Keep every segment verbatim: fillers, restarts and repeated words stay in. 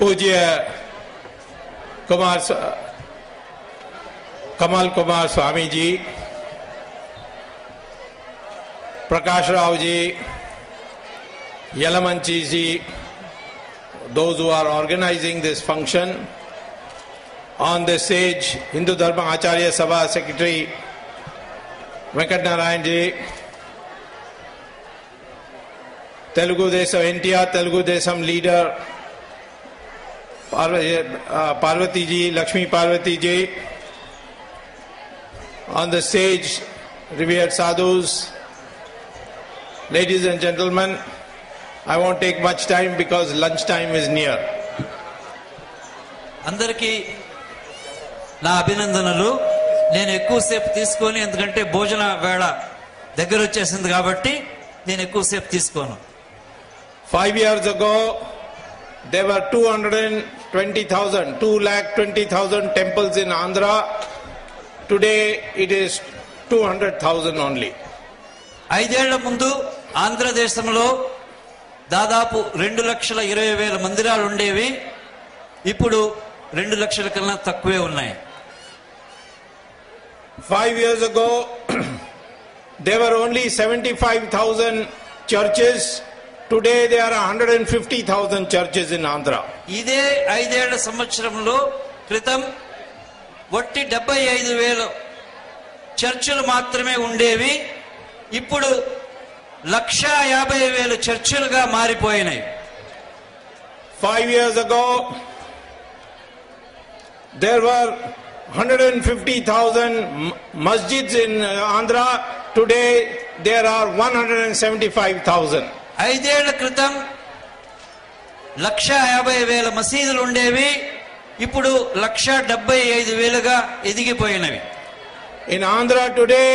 Ujaya Kumar, Kamal Kumar Swamiji, Prakash Rao ji, Yalamanchi ji, those who are organizing this function. On the stage, Hindu Dharma Acharya Sabha Secretary Mekat Narayan ji, Telugu Desam, N T R Telugu Desam leader Parvati ji, Lakshmi Parvati ji. On the stage, revered sadhus, ladies and gentlemen, I won't take much time because lunch time is near. Andariki na abhinandanalu. Nenu ekku sepu teeskoni endukante bhojana vela daggara vachesindi kabatti nenu ekku sepu teeskonu. Five years ago, there were two hundred twenty thousand, two lakh twenty thousand temples in Andhra. Today, it is two hundred thousand only. ఐదేళ్ల ముందు ఆంధ్రదేశంలో దాదాపు రెండు లక్షల ఇరవై వేల మందిరాలు ఉండేవి. ఇప్పుడు రెండు లక్షల కన్నా తక్కువే ఉన్నాయి. Five years ago, there were only seventy-five thousand churches. Today, there are one hundred fifty thousand churches in Andhra. ఇదే ఐదేళ్ల సంవత్సరంలో క్రితం వట్టి డెబ్బై ఐదు వేల చర్చలు మాత్రమే ఉండేవి. ఇప్పుడు లక్ష యాభై వేల చర్చలుగా మారిపోయినాయి. Five years ago, there were one hundred fifty thousand masjids in Andhra. Today, there are one hundred seventy-five thousand. ఐదేళ్ల క్రితం లక్ష యాభై వేల మసీదులు ఉండేవి. ఇప్పుడు లక్ష డెబ్బై ఐదు వేలుగా ఎదిగిపోయినవి. In Andhra today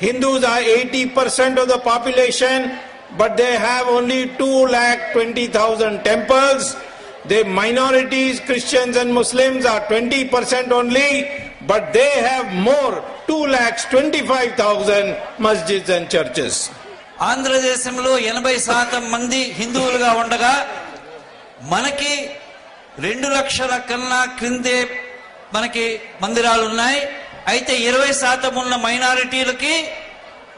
Hindus are eighty percent of the population, but they have only two lakh twenty thousand temples. The minorities, Christians and Muslims, are twenty percent only, but they have more, two lakh twenty-five thousand masjids and churches. Andhra Desamlo eighty percent mandi హిందువులుగా ఉండగా మనకి రెండు లక్షల కన్నా క్రిందే మనకి మందిరాలు ఉన్నాయి. అయితే ఇరవై శాతం ఉన్న మైనారిటీలకి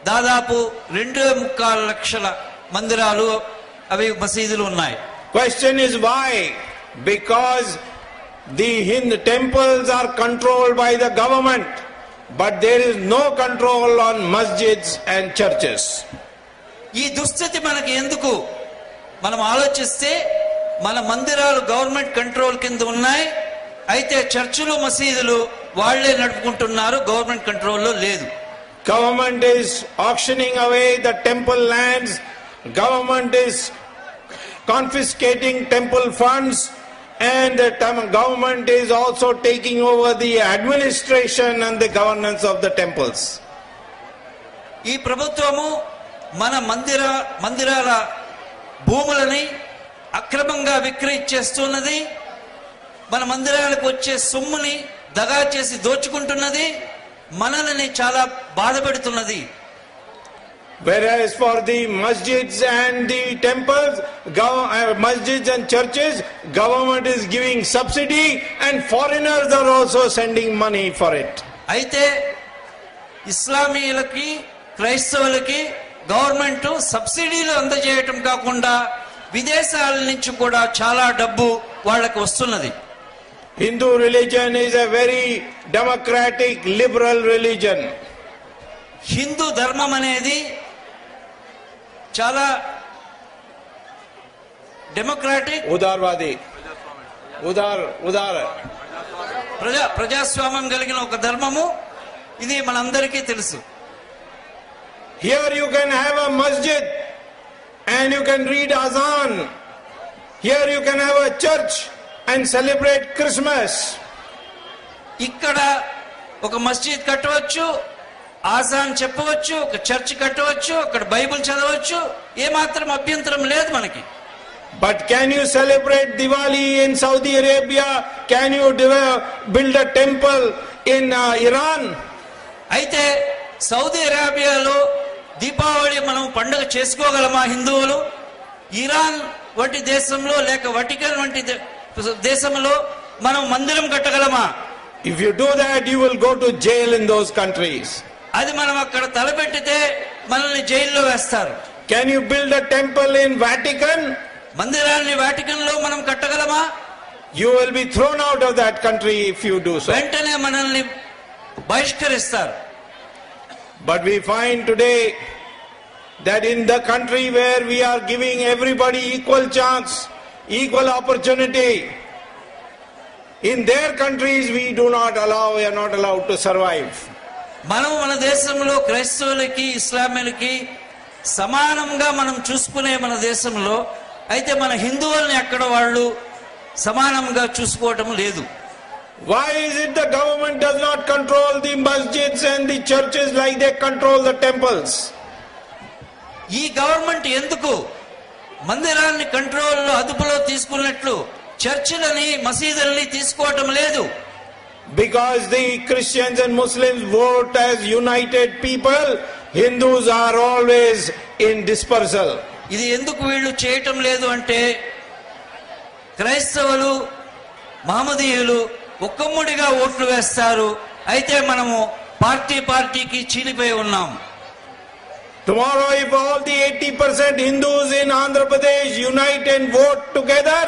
దాదాపు రెండు ముక్కాలు లక్షల మందిరాలు అవి మసీదులు ఉన్నాయి. Question is why? Because the Hindu temples are controlled by the government, but there is no control on masjids and churches. ఈ దుస్థితి మనకి ఎందుకు? మనం ఆలోచిస్తే మన మందిరాలు గవర్నమెంట్ కంట్రోల్ కింద ఉన్నాయి. అయితే చర్చిలు మసీదులు వాళ్ళే నడుపుకుంటున్నారు, గవర్నమెంట్ కంట్రోల్లో లేదు. Government is auctioning away the temple lands, government is confiscating temple funds, and the government is also taking over the administration and the governance of the temples. ఈ ప్రభుత్వము మన మందిర మందిరాల భూములని అక్రమంగా విక్రయించేస్తున్నది, మన మందిరాలకు వచ్చే సొమ్ముని దగా చేసి దోచుకుంటున్నది, మనల్ని చాలా బాధ పెడుతున్నది. Whereas for the masjids and the temples, masjids and churches, government is giving subsidy and foreigners are also sending money for it. అయితే ఇస్లామీయులకి క్రైస్తవులకి గవర్నమెంట్ సబ్సిడీలు అందజేయటం కాకుండా విదేశాల నుంచి కూడా చాలా డబ్బు వాళ్ళకి వస్తున్నది. Hindu religion is a very democratic, liberal religion. Hindu ధర్మం అనేది చాలా democratic, ఉదారవాది, ఉదార్ ఉదార ప్రజా ప్రజాస్వామ్యం కలిగిన ఒక ధర్మము. ఇది మనందరికీ తెలుసు. Here you can have a masjid and you can read azan. Here you can have a church and celebrate Christmas. ikkada oka masjid kattavachchu, azan cheppavachchu, oka church kattavachchu, akkada bible chadavachchu, e maatram abhyantaram ledhu manaki. But can you celebrate Diwali in Saudi Arabia? Can you build a temple in uh, Iran? Aithe Saudi Arabia lo Deepavali manam pandaga chesukogalama హిందువులు? Iran వంటి దేశంలో లేక వటికన్ వంటి దేశంలో మనం మందిరం కట్టగలమా? If you do that, you will go to jail in those countries. Can you build a temple in Vatican? You will be thrown out of that country if you do so. But we find today that in the country where we are giving everybody equal chance, equal opportunity, in their countries we do not allow, we are not allowed to survive. మనం మన దేశంలో క్రైస్తవులకి ఇస్లాములకి సమానంగా మనం చూసుకునే మన దేశంలో అయితే మన హిందువుల్ని ఎక్కడ వాళ్ళు సమానంగా చూసుకోవడం లేదు. Why is it the government does not control the masjids and the churches like they control the temples? ఈ గవర్నమెంట్ ఎందుకు మందిరాన్ని కంట్రోల్లో అదుపులో తీసుకున్నట్లు Churchilani, Masjidalani teesukovatam ledu. Because the Christians and Muslims vote as united people, Hindus are always in dispersal. Idi enduku veelu cheyatam ledu ante Kraistavalu Mahamadiyalu okkammudiga vote vestaru aithe manamu party party ki chilipoyi unnam. Tomorrow if all the eighty percent Hindus in Andhra Pradesh unite and vote together,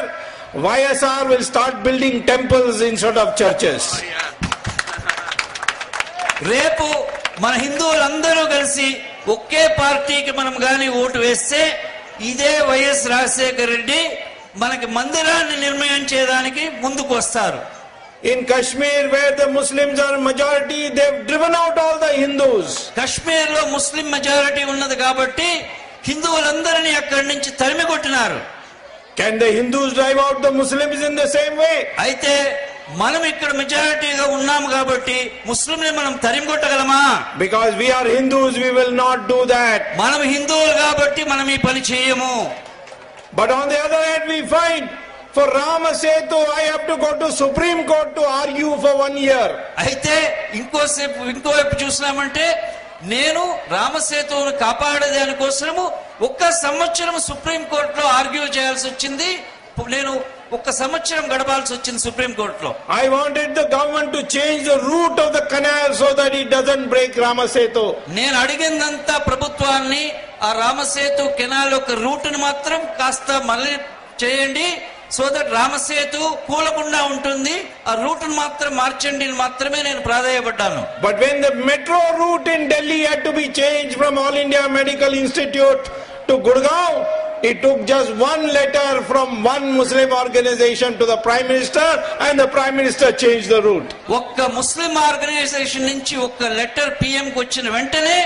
Y S R will start building temples instead of churches. Repu mana Hindulandaru kalisi okke party ki manam gaani vote veste ide Y S Rajasekhar Reddy manaki mandiranni nirmayam cheyadaniki munduku vastaru. In Kashmir, where the Muslims are majority, they've driven out all the Hindus. Kashmir lo Muslim majority unnadu kabatti Hindulandarni akkadi nunchi tarimi kottinaru. Can the Hindus drive out the Muslims in the same way? Because we are Hindus, we will not do that. But on the other hand, we find for Ramasetu, I have to go to Supreme Court to argue for one year. నేను రామసేతును కాపాడేదాని కోసము ఒక్క సంవత్సరం supreme కోర్టులో argue చేయాల్సి వచ్చింది. నేను ఒక్క సంవత్సరం గడపాల్సి వచ్చింది సుప్రీం కోర్టులో. I wanted the government to change the route of the canal so that it doesn't break Ramasetu. నేను అడిగినంత ప్రభుత్వాన్ని ఆ రామసేతు కెనాల్ యొక్క రూట్ ని మాత్రం కాస్త మళ్ళీ చేయండి సో దట్ రామసేతు కూలకుండా ఉంటుంది ఆ రూట్ ని మాత్రం మార్చండి మాత్రమే నేను ప్రాధాయపడ్డాను. But when the metro route in Delhi had to be changed from all India medical institute to Gurgaon it took just one letter from one Muslim organization to the prime minister and the prime minister change the route. ఒక్క Muslim organisation నుంచి ఒక్క letter PM కి వచ్చిన వెంటనే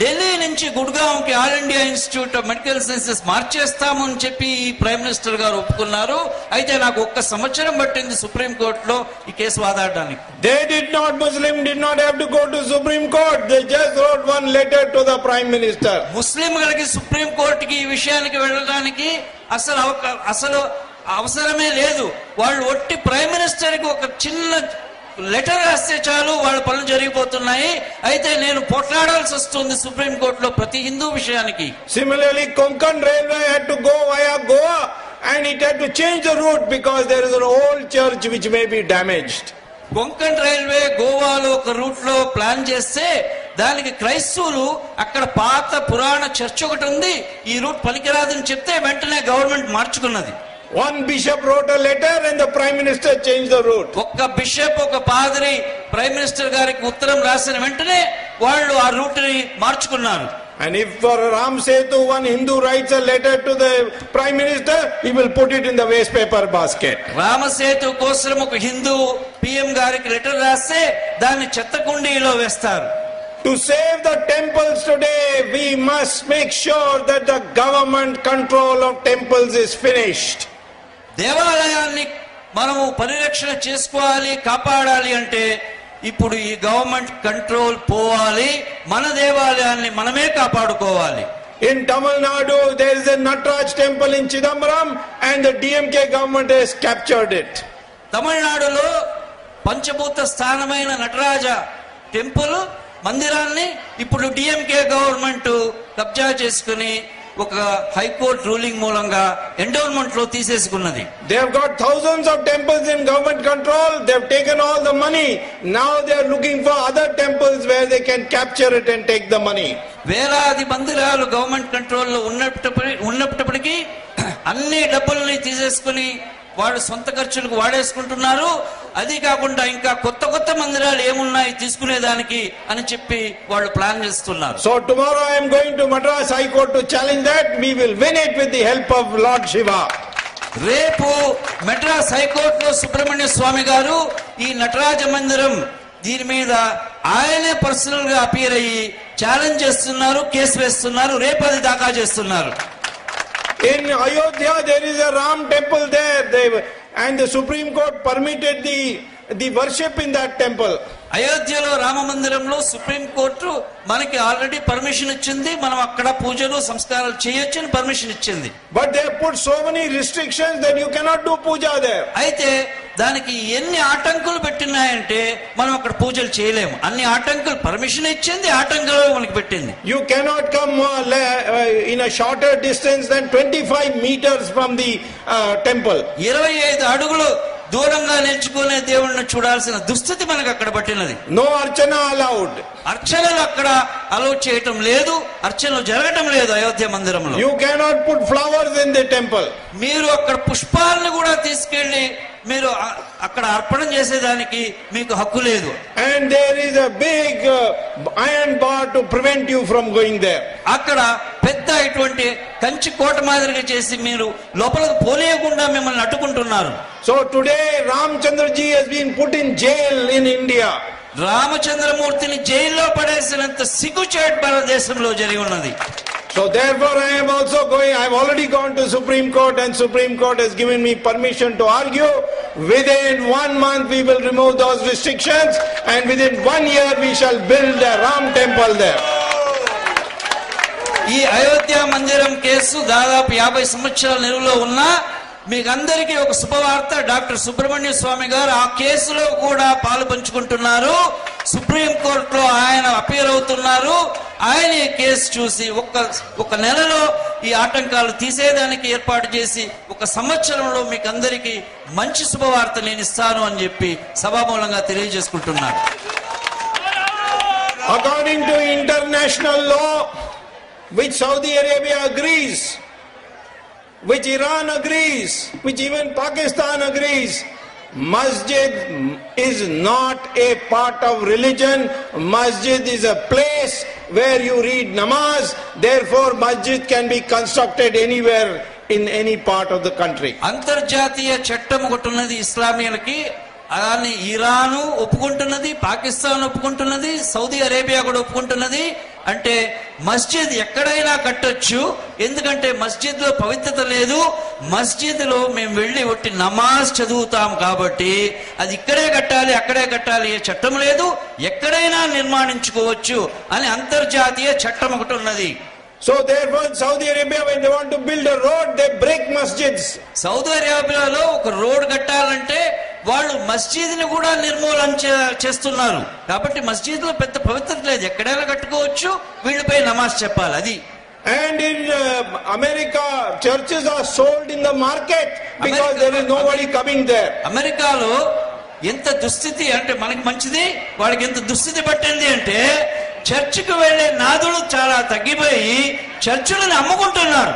ఢిల్లీ నుంచి గుర్గావ్ కి all India institute of medical sciences మార్చేస్తాము అని చెప్పి ప్రైమ్ మినిస్టర్ గారు ఒప్పుకున్నారు. అయితే నాకు ఒక్క సంవత్సరం పట్టింది సుప్రీం కోర్టులో ఈ కేసు వాదాడడానికి. They did not Muslim did not have to go to Supreme Court. They just wrote one letter to the Prime Minister. ముస్లింలకి సుప్రీం కోర్టుకి ఈ విషయానికి వెళ్ళడానికి అసలు అసలు అవసరమే లేదు. వాళ్ళు ఒట్టి ప్రైమ్ మినిస్టర్ కి ఒక చిన్న లెటర్ రాస్తే చాలు వాళ్ళ పనులు జరిగిపోతున్నాయి. అయితే నేను పోట్లాడాల్సి వస్తుంది సుప్రీం కోర్టులో ప్రతి హిందూ విషయానికి. Similarly Konkan railway had to go via Goa and it had to change the route because there is an old church which may be damaged. Konkan railway గోవాలో ఒక రూట్ లో ప్లాన్ చేస్తే దానికి క్రైస్తవులు అక్కడ పాత పురాణ చర్చ్ ఒకటి ఉంది ఈ రూట్ పనికిరాదని చెప్తే వెంటనే గవర్నమెంట్ మార్చుకున్నది. One bishop wrote a letter and the prime minister changed the route. Okka bishop oka padri prime minister gariki uttaram rasina ventane vallu aa route ni marchukunnaru. And if for Ramasetu one Hindu writes a letter to the prime minister, he will put it in the waste paper basket. Ramasetu kosaram oka Hindu P M gariki letter raste danni chettakundiilo vestaru. To save the temples today, we must make sure that the government control of temples is finished. దేవాలయాన్ని మనము పరిరక్షణ చేసుకోవాలి కాపాడాలి అంటే ఇప్పుడు ఈ government control పోవాలి. మన దేవాలయాన్ని మనమే కాపాడుకోవాలి. In Tamil Nadu there is a Nataraja temple in Chidambaram and the D M K government has captured it. Tamil Nadu lo పంచభూత స్థానమైన నటరాజ టెంపుల్ మందిరాన్ని ఇప్పుడు డిఎంకే గవర్నమెంట్ కబ్జా చేసుకుని They have got thousands of temples in government control. They have taken all the money. Now they are looking for other temples where they can capture it and take the money. Government control. So tomorrow I am going to Madrasai Kota to challenge that. We will win it with the help of Lord Shiva. Repu Madrasai Kota Subramanian Swamy garu ee Nataraja mandiram deen meeda ayane personal ga appear ayyi challenge chestunnaru, case vestunnaru, repu adi daaka chestunnaru. In Ayodhya, there is a Ram temple there, they, and the Supreme Court permitted the the worship in that temple. Ayodhya lo Rama mandiramlo Supreme Court manaki already permission ichindi, manam akkada poojalu samskaralu cheyochani permission ichindi. But they have put so many restrictions that you cannot do puja there. Aithe daniki enni aatankulu pettinayante manam akkada poojalu cheyalemu. Anni aatankulu permission ichindi, aatankalu manaki pettindi. You cannot come in a shorter distance than twenty-five meters from the uh, temple. twenty-five adugulu No archana allowed. You cannot put flowers in the temple. And there is a big uh, iron bar to prevent you from going there. So today Ramchandraji has been put in jail in India. So therefore I am also going, I have already gone to Supreme Court and Supreme Court has given me permission to argue. Within one month we will remove those restrictions and within one year we shall build a Ram temple there. ఈ అయోధ్య మందిరం case దాదాపు యాభై సంవత్సరాల నిలువలో ఉన్న మీకందరికీ ఒక శుభవార్త doctor Subrahmanya స్వామి గారు ఆ కేసులో కూడా పాలుపంచుకుంటున్నారు సుప్రీం కోర్టులో ఆయన అపీల్ అవుతున్నారు ఆయన ఈ కేసు చూసి ఒక ఒక నెలలో ఈ ఆటంకాలు తీసేదానికి ఏర్పాటు చేసి ఒక సంవత్సరంలో మీకందరికీ మంచి శుభవార్త నేను ఇస్తాను అని చెప్పి సభామూలంగా తెలియజేసుకుంటున్నాను according to international law which Saudi Arabia agrees, which Iran agrees, which even Pakistan agrees, masjid is not a part of religion. Masjid is a place where you read namaz. Therefore, masjid can be constructed anywhere in any part of the country. Antarjatiya chattam okatunnadi Islamiyalaki. అలానే ఇరాను ఒప్పుకుంటున్నది పాకిస్తాన్ ఒప్పుకుంటున్నది Saudi Arabia కూడా ఒప్పుకుంటున్నది అంటే మస్జిద్ ఎక్కడైనా కట్టొచ్చు ఎందుకంటే మస్జిద్ లో పవిత్రత లేదు మస్జిద్ లో మేము వెళ్ళి ఒట్టి నమాజ్ చదువుతాం కాబట్టి అది ఇక్కడే కట్టాలి అక్కడే కట్టాలి ఏ చట్టం లేదు ఎక్కడైనా నిర్మించుకోవచ్చు అని అంతర్జాతీయ చట్టం ఒకటి ఉన్నది. So therefore, Saudi Arabia, when they want to build a road, they break masjids. Saudi Arabia lo oka road kattalante vaallu masjid ni kuda nirmoolan chestunnaru. Kabatti masjid lo pedda pavitrata ledu ekkadaina kattukochu veellipai namaz cheppali adi. And in uh, America, churches are sold in the market because America, there is nobody coming there. America lo ఎంత దుస్థితి అంటే మనకి మంచిది వాళ్ళకి ఎంత దుస్థితి పట్టింది అంటే చర్చికి వెళ్ళే నాదులు చాలా తగ్గిపోయి చర్చులను అమ్ముకుంటున్నారు.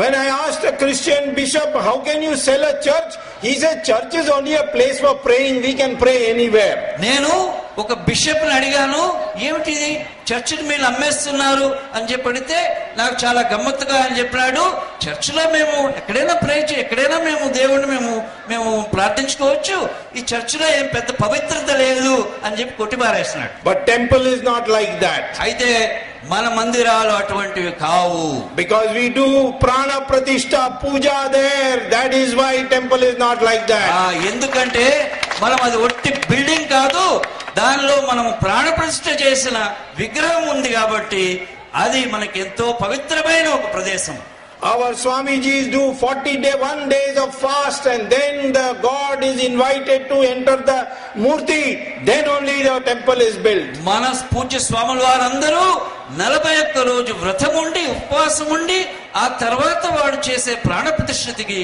When I asked a Christian bishop, how can you sell a church? He said, church is only a place for praying. We can pray anywhere. నేను ఒక బిషప్ ని అడిగాను ఏమిటిది చర్చిని మీరు అమ్మేస్తున్నారు అని చెప్పడితే నాకు చాలా గమ్మత్తుగా అని చెప్పాడు చర్చిలో మేము ఎక్కడైనా ప్రే చేయ ఎక్కడైనా మేము దేవుణ్ణి మేము మేము ప్రార్థించుకోవచ్చు ఈ చర్చిలో ఏం పెద్ద పవిత్రత లేదు అని చెప్పి కొట్టిపారేస్తున్నాడు. But temple is not like that. అయితే మన మందిరాలు అటువంటివి కావు. Because we do prana pratishta puja there. That is why temple is not like that. ఆ ఎందుకంటే మనం అది ఒట్టి బిల్డింగ్ కాదు దానిలో మనం ప్రాణ ప్రతిష్ఠ చేసిన విగ్రహం ఉంది కాబట్టి అది మనకి ఎంతో పవిత్రమైన ఒక ప్రదేశం. Our Swamijis do forty-one days of fast and then the God is invited to enter the Murti. Then only the temple is built. Manas Pooja Swamul Varandaru, Nalabhayakka Roju Vrathamundi, Uppasamundi, ఆ తర్వాత వాడు చేసే ప్రాణ ప్రతిష్ఠకి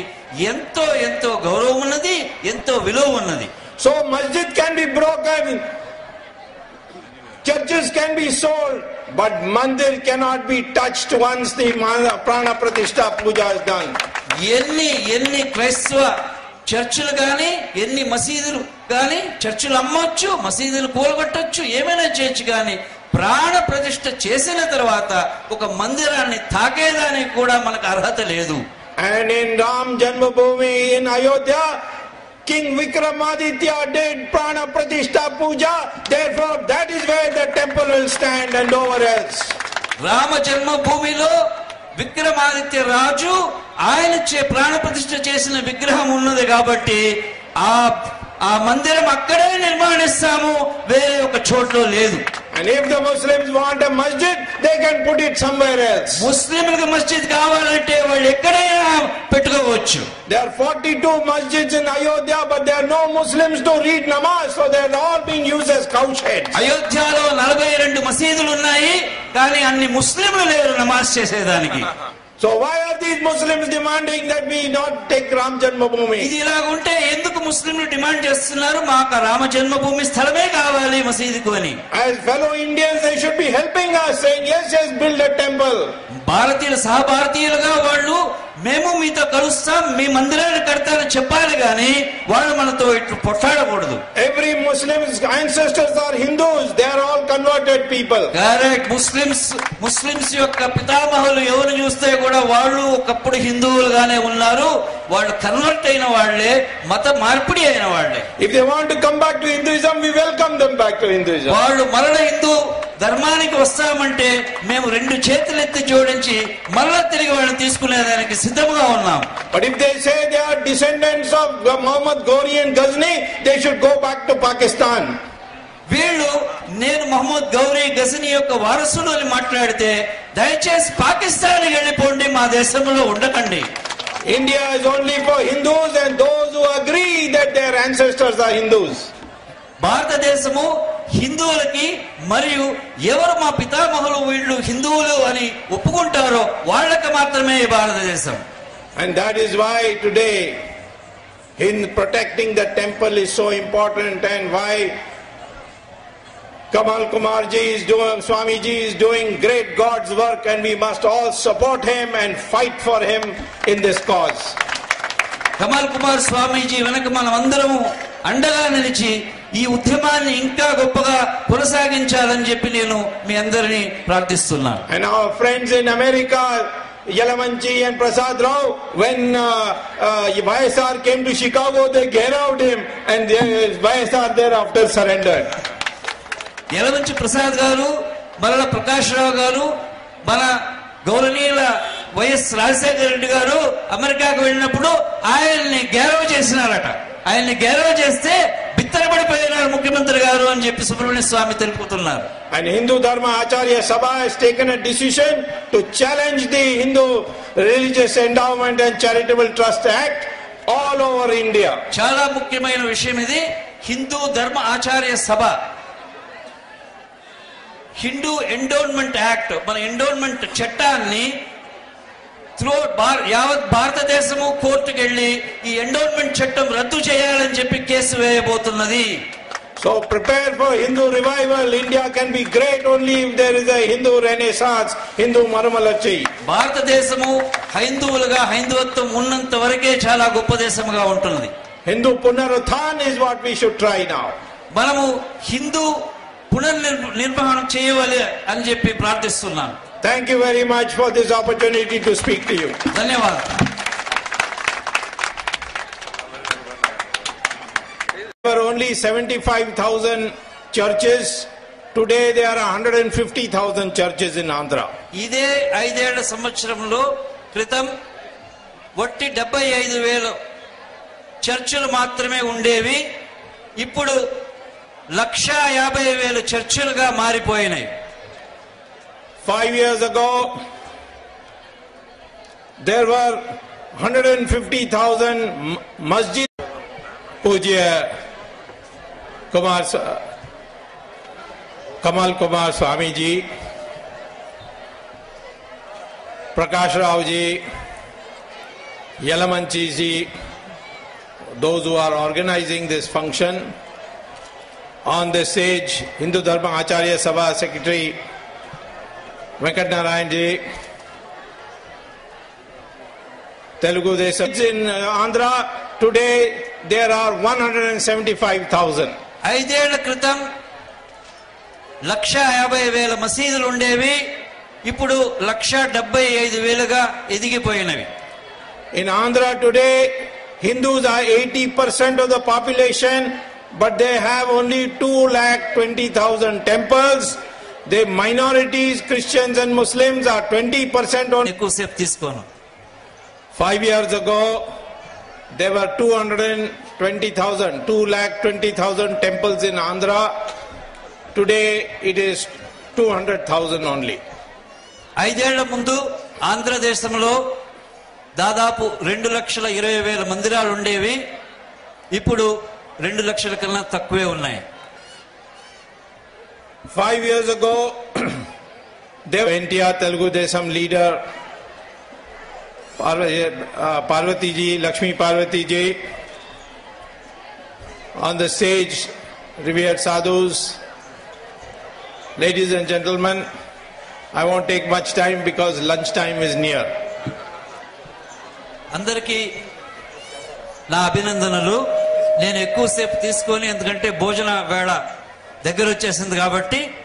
ఎంతో ఎంతో గౌరవం ఉన్నది, ఎంతో విలువ ఉన్నది. So masjid can be broken, churches can be sold, but mandir cannot be touched once the prana pratishtha puja is done. ఎన్ని ఎన్ని క్రైస్తవ చర్చిలు కానీ, ఎన్ని మసీదులు కానీ, చర్చిలు అమ్మొచ్చు, మసీదులు కూలగొట్టొచ్చు, ఏమైనా చేయొచ్చు, కానీ ప్రాణ ప్రతిష్ఠ చేసిన తర్వాత ఒక మందిరాన్ని తాకేదానికి కూడా మనకు అర్హత లేదు. And in Ram Janmabhoomi in Ayodhya, King Vikramaditya did prana pratishtha puja. Therefore, that is where the temple will stand and nowhere else. Rama Janmabhoomilo Vikramaditya Raju ఆయన చే ప్రాణ ప్రతిష్ఠ చేసిన విగ్రహం ఉన్నది కాబట్టి ఆ ఆ మందిరం అక్కడే నిర్మిస్తాము, వేరే ఒక చోట్లో లేదు. And if the Muslims want a masjid, they can put it somewhere else. Muslims masjid kavalante vallu ekkadayina pettukovochu. There are forty-two masjids in Ayodhya, but there are no Muslims to read namaz, so they are all being used as couch heads. Ayodhya lo forty-two masjidulu unnayi, kaani anni muslimulu leru namaz chesedaniki. So why are these Muslims demanding that we not take Ram Janmabhoomi? Idi ilagunte enduku Muslimulu demand chestunnaru, maaku Ram Janmabhoomi sthalame kavali masjiduku ani. As fellow Indians, they should be helping us, saying yes, yes, build a temple. Bharatiyulu saha Bharatiyuluga vallu మేము మీతో కలుస్తాం, మీ మందిరాన్ని కడతారని చెప్పాలి, కానీ వాళ్ళు మనతో ఇట్లా పొట్లాడకూడదు. Every Muslims ancestors are Hindus, they are all converted people. Correct. Muslims Muslims యొక్క పితామహులు ఎవరు చూస్తే కూడా వాళ్ళు ఒకప్పుడు హిందువులుగానే ఉన్నారు, వాళ్ళు కన్వర్ట్ అయిన వాళ్ళే, మత మార్పిడి అయిన వాళ్ళే. If they want to come back to Hinduism, we welcome them back to Hinduism. వాళ్ళు మరల హిందూ ధర్మానికి వస్తామంటే మేము రెండు చేతులెత్తి జోడించి మరలా తిరిగి వాళ్ళని తీసుకునేదానికి సిద్ధంగా ఉన్నాం. But if they say they are descendants of Muhammad Ghori and Ghazni, they should go back to Pakistan. వీళ్ళు నేను మహమ్మద్ గౌరీ గజనీ యొక్క వారసులు అని మాట్లాడితే దయచేసి పాకిస్తాన్ వెళ్ళిపోండి, మా దేశంలో ఉండకండి. India is only for Hindus and those who agree that their ancestors are Hindus. భారతదేశము హిందువులకి, మరియు ఎవరు మా పితామహులు వీళ్ళు హిందువులు అని ఒప్పుకుంటారో వాళ్ళకి మాత్రమే భారతదేశం. And that is why today in protecting the temple is so important, and why Kamal Kumar ji is doing, Swamiji is doing great God's work, and we must all support him and fight for him in this cause. Kamal Kumar Swamiji వెనక మనం అందరం అండగా నిలిచి ఈ ఉద్యమాన్ని ఇంకా గొప్పగా కొనసాగించాలని చెప్పి నేను మీ అందరినీ ప్రార్థిస్తున్నాను. And our friends in America, Yalamanchi and Prakash Rao, when uh, uh, Baya Saur came to Chicago, they garroted him, and Baya Saur thereafter surrendered. Yalamanchi Prakash garu, మరల ప్రకాష్ రావు గారు, మన గౌరవనీయుల వైఎస్ రాజశేఖర రెడ్డి గారు అమెరికాకు వెళ్ళినప్పుడు ఆయన్ని గౌరవ చేసినారట. ఆయన్ని గౌరవ చేస్తే బిత్తరబడిపోయినారు ముఖ్యమంత్రి గారు అని చెప్పి సుబ్రమణ్య స్వామి తెలుపుతున్నారు. And Hindu Dharma Acharya Sabha has taken a decision to challenge the Hindu Religious Endowment and Charitable Trust Act all over India. చాలా ముఖ్యమైన విషయం ఇది. హిందూ ధర్మ ఆచార్య సభ హిందూ ఎండోన్మెంట్ యాక్ట్, మన ఎండోన్మెంట్ చట్టాన్ని యావత్ భారతదేశము కోర్టుకు వెళ్ళి ఈ ఎండోన్మెంట్ చట్టం రద్దు చేయాలని చెప్పి కేసు వేయబోతున్నది. So prepare for Hindu revival. India can be great only if there is a Hindu renaissance, Hindu marumalachi. భారతదేశము హైందువులుగా హైందవత్వం ఉన్నంత వరకే చాలా గొప్ప దేశముగా ఉంటుంది. Hindu పునరుత్థానం is what we should try now. మనము హిందూ పునర్నిర్మాణం చేయవాలి అని చెప్పి ప్రార్థిస్తున్నాను. Thank you very much for this opportunity to speak to you. Dhanyawad. There were only seventy-five thousand churches. Today there are one hundred fifty thousand churches in Andhra. Ide ఐదేళ్ల సంవత్సరంలో కృతం వట్టి డెబ్బై ఐదు వేల చర్చలు మాత్రమే ఉండేవి, ఇప్పుడు లక్ష యాభై వేల చర్చలుగా మారిపోయినాయి. Five years ago, there were one hundred fifty thousand masjid. Ujaya Kumar, Kamal Kumar Swamiji, Prakash Rao ji, Yalamanchi ji, those who are organizing this function. On the stage, Hindu Dharma Acharya Sabha Secretary Mekat Narayan ji, Telugu Desam. In Andhra today there are one hundred seventy-five thousand. ఐదేళ్ల క్రితం లక్ష యాభై వేల మసీదులు ఉండేవి, ఇప్పుడు లక్ష డెబ్బై ఐదు వేలుగా ఎదిగిపోయినవి. In Andhra today Hindus are eighty percent of the population, but they have only two lakh twenty thousand temples. They minorities Christians and Muslims are twenty percent. ఎక్కువసేపు తీసుకోను. Five years ago there were two hundred twenty thousand, two lakh twenty thousand temples in Andhra. Today it is two hundred thousand only. ఐదేళ్ల ముందు ఆంధ్రదేశంలో దాదాపు రెండు లక్షల ఇరవై వేల మందిరాలు ఉండేవి, ఇప్పుడు రెండు లక్షల కన్నా తక్కువే ఉన్నాయి. Five years ago, there was N T R Telugu Desam leader Parvati ji, Lakshmi Parvati ji. On the stage, revered sadhus, ladies and gentlemen, I won't take much time because lunch time is near. Andariki na abhinandanalu. Nenu ekku sepu teeskoni endukante bhojana vela daggara vachesindi kabatti.